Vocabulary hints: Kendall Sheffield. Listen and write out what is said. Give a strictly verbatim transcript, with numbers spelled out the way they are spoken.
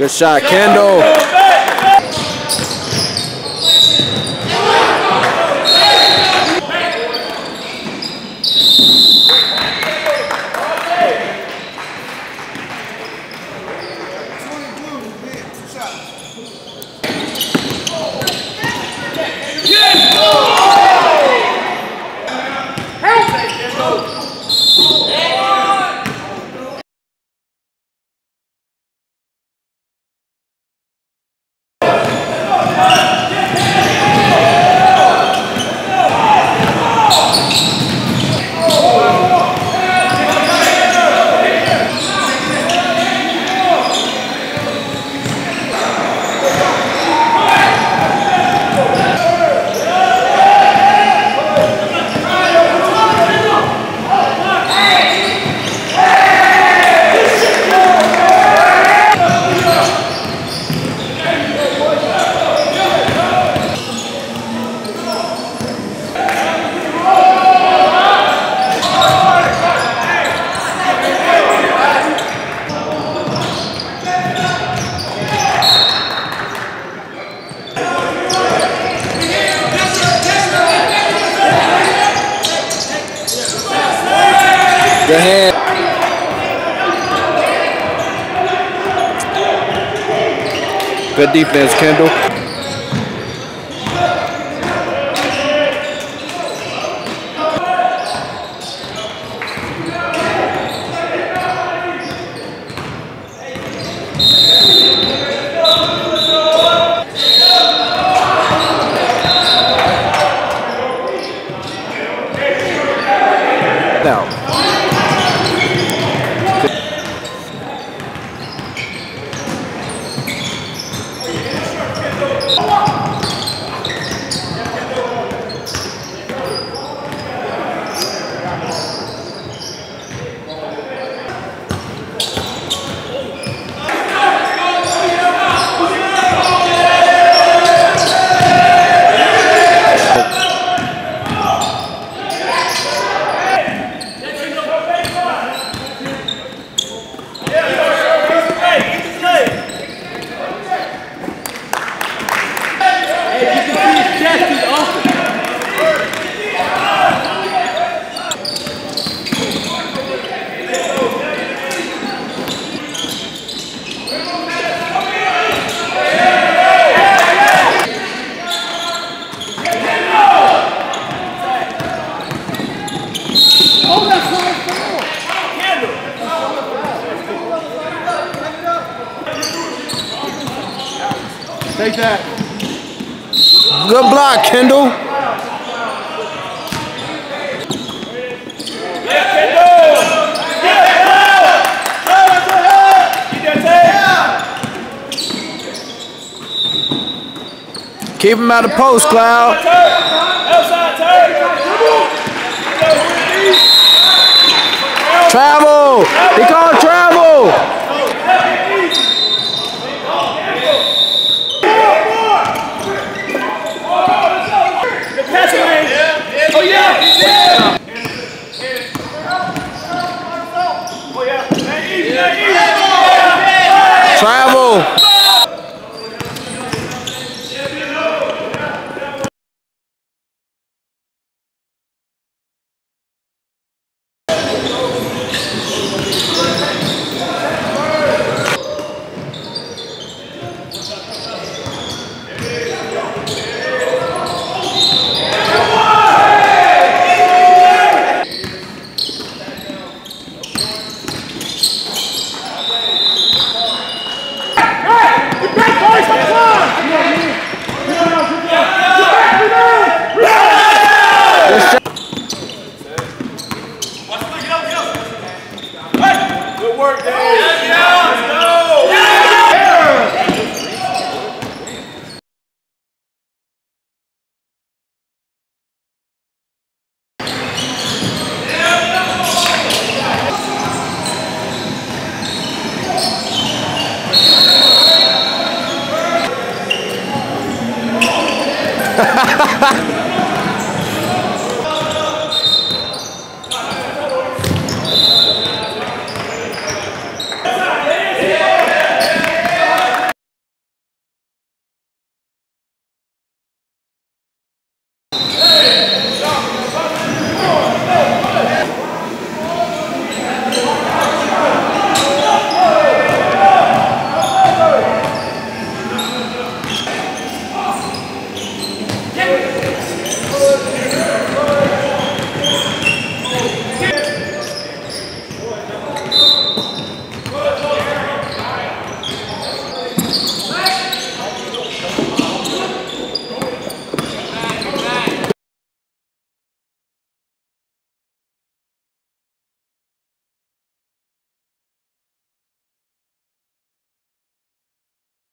Good shot, Kendall. Good hand. Good defense, Kendall. Now. Take that. Good block, Kendall. Keep him out of post, Cloud. Travel. He called travel. Travel. Ha ha ha!